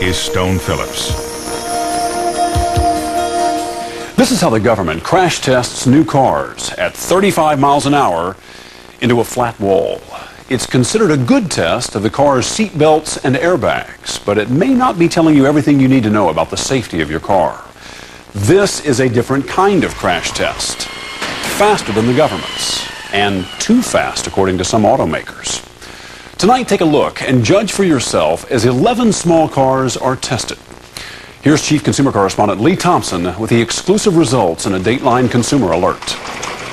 is Stone Phillips. This is how the government crash tests new cars at 35 miles an hour into a flat wall. It's considered a good test of the car's seat belts and airbags, but it may not be telling you everything you need to know about the safety of your car. This is a different kind of crash test, faster than the government's, and too fast according to some automakers. Tonight, take a look and judge for yourself as 11 small cars are tested. Here's Chief Consumer Correspondent Lee Thompson with the exclusive results in a Dateline Consumer Alert.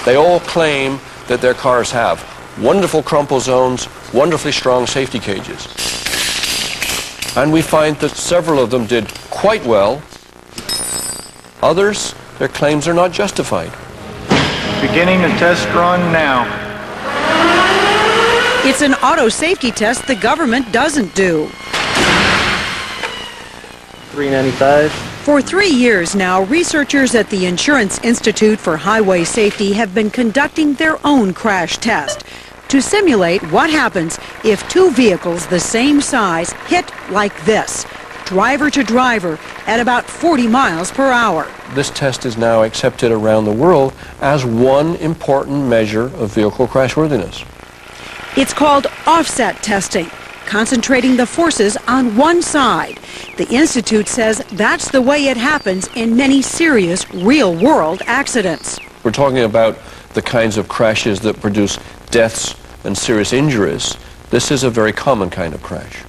They all claim that their cars have wonderful crumple zones, wonderfully strong safety cages. And we find that several of them did quite well. Others, their claims are not justified. Beginning a test run now. It's an auto safety test the government doesn't do. 395. For 3 years now, researchers at the Insurance Institute for Highway Safety have been conducting their own crash test to simulate what happens if two vehicles the same size hit like this, driver to driver, at about 40 miles per hour. This test is now accepted around the world as one important measure of vehicle crashworthiness. It's called offset testing, concentrating the forces on one side. The Institute says that's the way it happens in many serious real-world accidents. We're talking about the kinds of crashes that produce deaths and serious injuries. This is a very common kind of crash.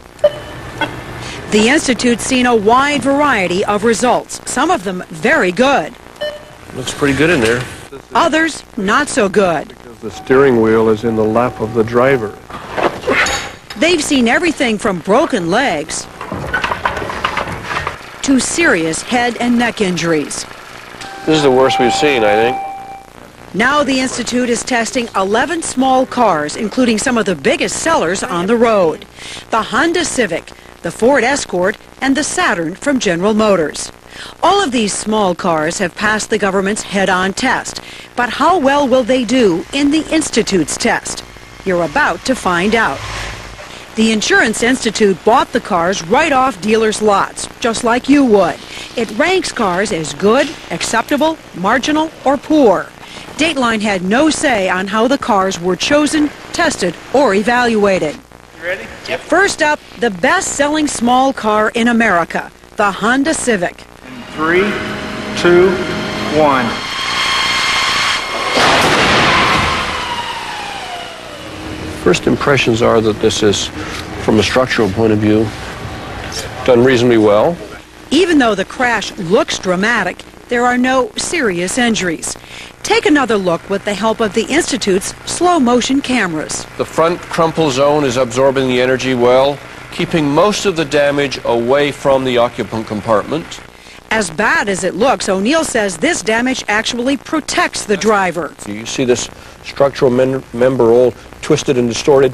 The Institute's seen a wide variety of results, some of them very good. Looks pretty good in there. Others, not so good. The steering wheel is in the lap of the driver. They've seen everything from broken legs to serious head and neck injuries. This is the worst we've seen, I think. Now the Institute is testing 11 small cars, including some of the biggest sellers on the road. The Honda Civic, the Ford Escort, and the Saturn from General Motors. All of these small cars have passed the government's head-on test, but how well will they do in the Institute's test? You're about to find out. The Insurance Institute bought the cars right off dealers' lots, just like you would. It ranks cars as good, acceptable, marginal, or poor. Dateline had no say on how the cars were chosen, tested, or evaluated. You ready? Yep. First up, the best-selling small car in America, the Honda Civic. 3, 2, 1. First impressions are that this is, from a structural point of view, done reasonably well. Even though the crash looks dramatic, there are no serious injuries. Take another look with the help of the Institute's slow-motion cameras. The front crumple zone is absorbing the energy well, keeping most of the damage away from the occupant compartment. As bad as it looks, O'Neill says this damage actually protects the driver. You see this structural member all twisted and distorted?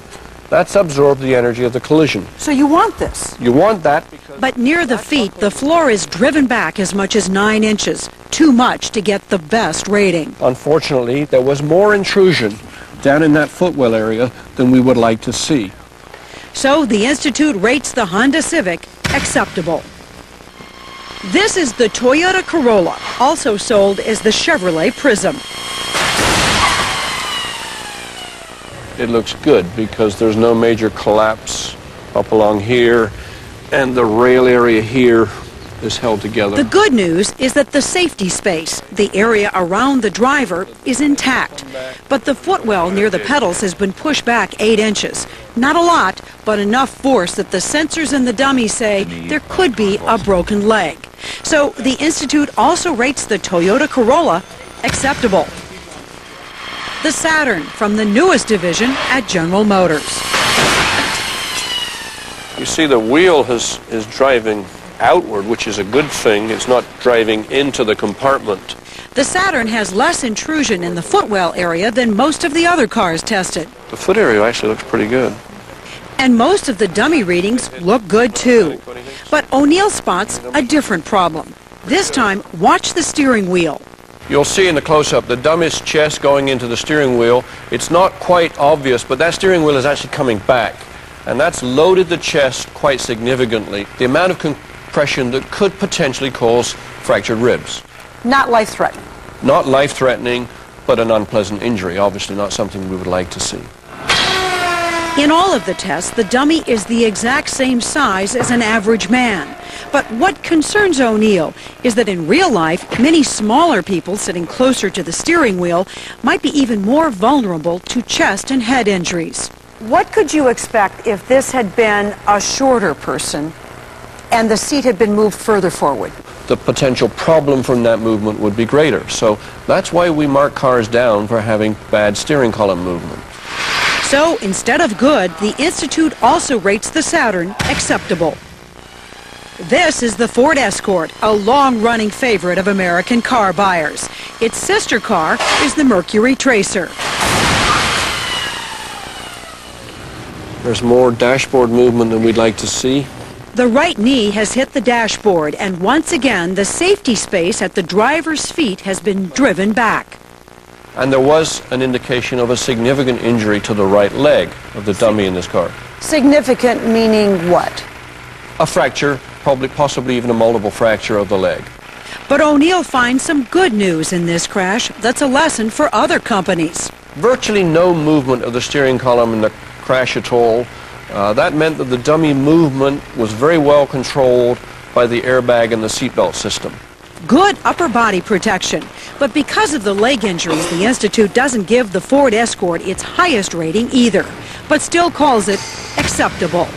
That's absorbed the energy of the collision. So you want this? You want that. But near the feet, the floor is driven back as much as 9 inches, too much to get the best rating. Unfortunately, there was more intrusion down in that footwell area than we would like to see. So the Institute rates the Honda Civic acceptable. This is the Toyota Corolla, also sold as the Chevrolet Prizm. It looks good because there's no major collapse up along here, and the rail area here is held together. The good news is that the safety space, the area around the driver, is intact. But the footwell near the pedals has been pushed back 8 inches. Not a lot, but enough force that the sensors and the dummy say there could be a broken leg. So the Institute also rates the Toyota Corolla acceptable. The Saturn from the newest division at General Motors. You see the wheel is driving outward, which is a good thing. It's not driving into the compartment. The Saturn has less intrusion in the footwell area than most of the other cars tested. The foot area actually looks pretty good. And most of the dummy readings look good too. But O'Neill spots a different problem. This time, watch the steering wheel. You'll see in the close-up the dummy's chest going into the steering wheel. It's not quite obvious, but that steering wheel is actually coming back. And that's loaded the chest quite significantly. The amount of compression that could potentially cause fractured ribs. Not life-threatening. Not life-threatening, but an unpleasant injury. Obviously not something we would like to see. In all of the tests, the dummy is the exact same size as an average man. But what concerns O'Neill is that in real life, many smaller people sitting closer to the steering wheel might be even more vulnerable to chest and head injuries. What could you expect if this had been a shorter person and the seat had been moved further forward? The potential problem from that movement would be greater. So that's why we mark cars down for having bad steering column movement. So, instead of good, the Institute also rates the Saturn acceptable. This is the Ford Escort, a long-running favorite of American car buyers. Its sister car is the Mercury Tracer. There's more dashboard movement than we'd like to see. The right knee has hit the dashboard, and once again, the safety space at the driver's feet has been driven back. And there was an indication of a significant injury to the right leg of the dummy in this car. Significant meaning what? A fracture, probably, possibly even a multiple fracture of the leg. But O'Neill finds some good news in this crash that's a lesson for other companies. Virtually no movement of the steering column in the crash at all. That meant that the dummy movement was very well controlled by the airbag and the seatbelt system. Good upper body protection. But because of the leg injuries, the Institute doesn't give the Ford Escort its highest rating either, but still calls it acceptable.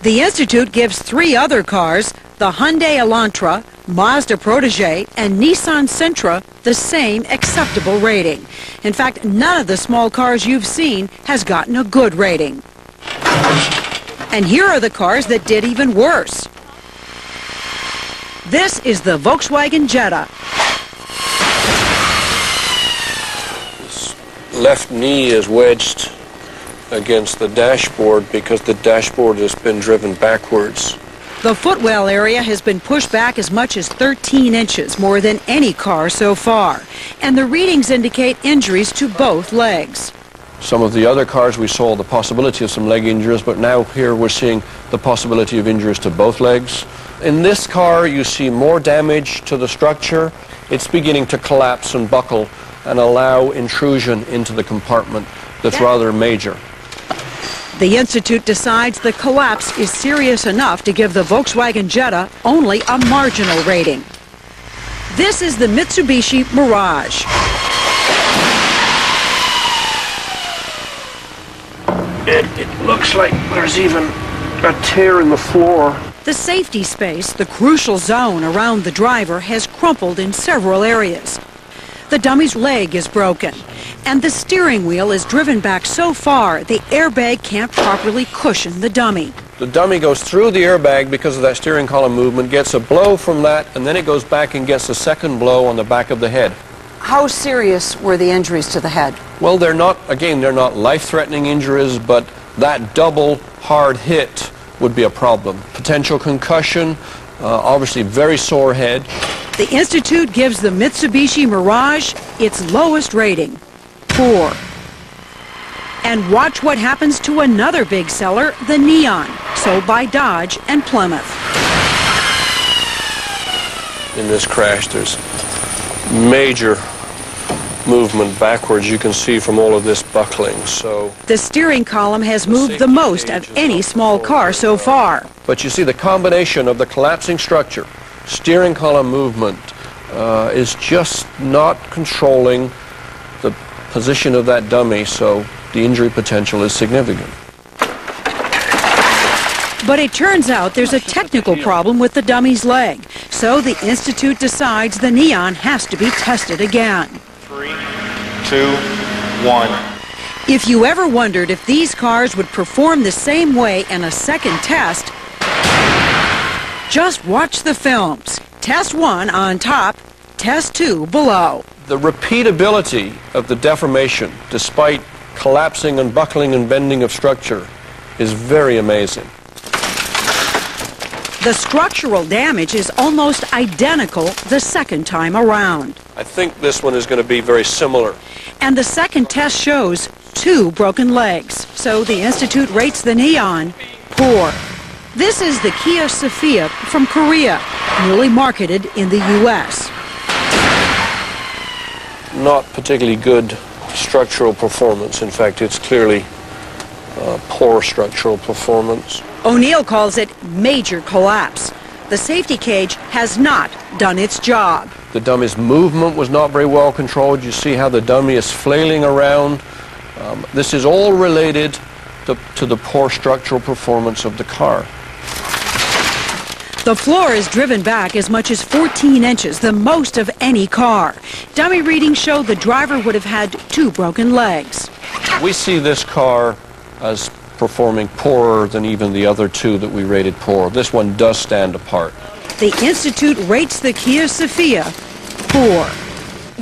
The Institute gives three other cars, the Hyundai Elantra, Mazda Protégé, and Nissan Sentra, the same acceptable rating. In fact, none of the small cars you've seen has gotten a good rating. And here are the cars that did even worse. This is the Volkswagen Jetta. His left knee is wedged against the dashboard because the dashboard has been driven backwards. The footwell area has been pushed back as much as 13 inches, more than any car so far. And the readings indicate injuries to both legs. Some of the other cars we saw the possibility of some leg injuries, but now here we're seeing the possibility of injuries to both legs. In this car you see more damage to the structure. It's beginning to collapse and buckle and allow intrusion into the compartment that's rather major. The Institute decides the collapse is serious enough to give the Volkswagen Jetta only a marginal rating. This is the Mitsubishi Mirage. It looks like there's even a tear in the floor. The safety space, the crucial zone around the driver, has crumpled in several areas. The dummy's leg is broken, and the steering wheel is driven back so far the airbag can't properly cushion the dummy. The dummy goes through the airbag because of that steering column movement, gets a blow from that, and then it goes back and gets a second blow on the back of the head. How serious were the injuries to the head? Well, they're not, again, they're not life-threatening injuries, but that double hard hit would be a problem. Potential concussion, obviously very sore head. The Institute gives the Mitsubishi Mirage its lowest rating, 4. And watch what happens to another big seller, the Neon, sold by Dodge and Plymouth. In this crash, there's major movement backwards. You can see from all of this buckling. So the steering column has moved the most of any small car so far. But you see the combination of the collapsing structure, steering column movement, is just not controlling the position of that dummy, so the injury potential is significant. But it turns out there's a technical problem with the dummy's leg, so the Institute decides the Neon has to be tested again. 3, 2, 1. If you ever wondered if these cars would perform the same way in a second test, just watch the films. Test 1 on top, test 2 below. The repeatability of the deformation, despite collapsing and buckling and bending of structure, is very amazing. The structural damage is almost identical the second time around. I think this one is going to be very similar. And the second test shows 2 broken legs, so the Institute rates the Neon 4. This is the Kia Sephia from Korea, newly marketed in the U.S. Not particularly good structural performance. In fact, it's clearly poor structural performance. O'Neill calls it major collapse. The safety cage has not done its job. The dummy's movement was not very well controlled. You see how the dummy is flailing around. This is all related to the poor structural performance of the car. The floor is driven back as much as 14 inches, the most of any car. Dummy readings show the driver would have had 2 broken legs. We see this car as performing poorer than even the other 2 that we rated poor. This one does stand apart. The Institute rates the Kia Sephia poor.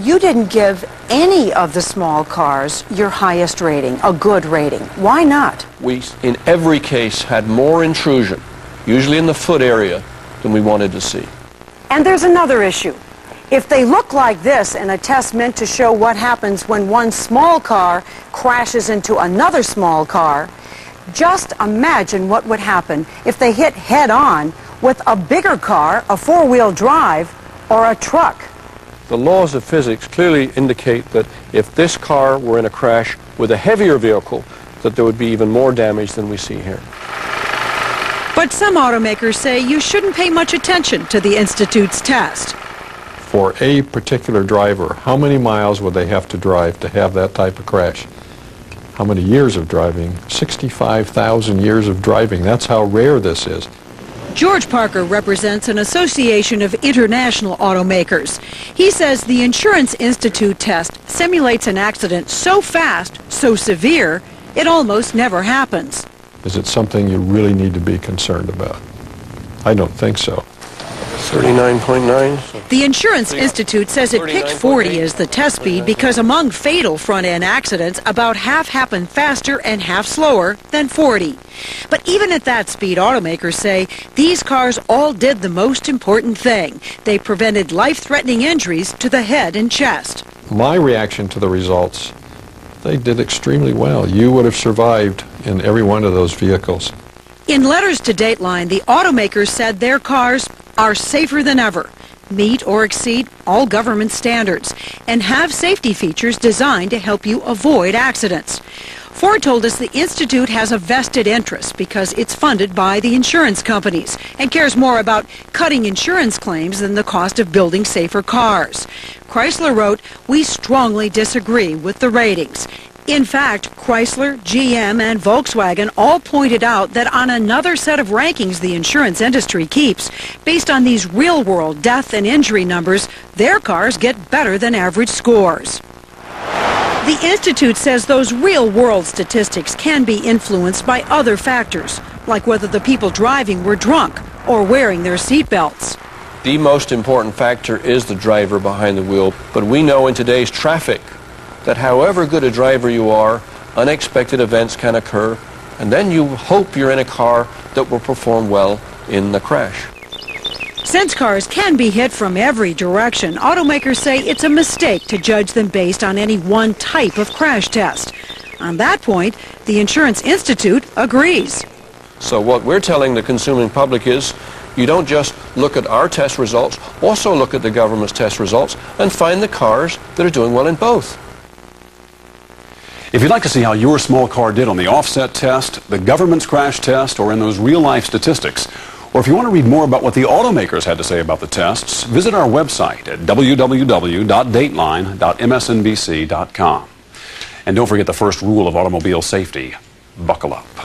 You didn't give any of the small cars your highest rating, a good rating. Why not? We, in every case, had more intrusion, usually in the foot area, than we wanted to see. And there's another issue. If they look like this in a test meant to show what happens when one small car crashes into another small car, just imagine what would happen if they hit head-on with a bigger car, a four-wheel drive, or a truck. The laws of physics clearly indicate that if this car were in a crash with a heavier vehicle, that there would be even more damage than we see here. But some automakers say you shouldn't pay much attention to the Institute's test. For a particular driver, how many miles would they have to drive to have that type of crash? How many years of driving? 65,000 years of driving. That's how rare this is. George Parker represents an association of international automakers. He says the Insurance Institute test simulates an accident so fast, so severe, it almost never happens. Is it something you really need to be concerned about? I don't think so. 39.9. The Insurance Institute says it picked 40 as the test speed because among fatal front-end accidents, about half happen faster and half slower than 40. But even at that speed, automakers say these cars all did the most important thing. They prevented life-threatening injuries to the head and chest. My reaction to the results, they did extremely well. You would have survived in every one of those vehicles. In letters to Dateline, the automakers said their cars are safer than ever, meet or exceed all government standards, and have safety features designed to help you avoid accidents. Ford told us the Institute has a vested interest because it's funded by the insurance companies and cares more about cutting insurance claims than the cost of building safer cars. Chrysler wrote, "We strongly disagree with the ratings." In fact, Chrysler, GM, and Volkswagen all pointed out that on another set of rankings the insurance industry keeps, based on these real-world death and injury numbers, their cars get better than average scores. The Institute says those real-world statistics can be influenced by other factors, like whether the people driving were drunk or wearing their seatbelts. The most important factor is the driver behind the wheel, but we know in today's traffic that however good a driver you are, unexpected events can occur, and then you hope you're in a car that will perform well in the crash. Since cars can be hit from every direction, automakers say it's a mistake to judge them based on any one type of crash test. On that point, the Insurance Institute agrees. So what we're telling the consuming public is, you don't just look at our test results, also look at the government's test results and find the cars that are doing well in both. If you'd like to see how your small car did on the offset test, the government's crash test, or in those real-life statistics, or if you want to read more about what the automakers had to say about the tests, visit our website at www.dateline.msnbc.com. And don't forget the first rule of automobile safety, buckle up.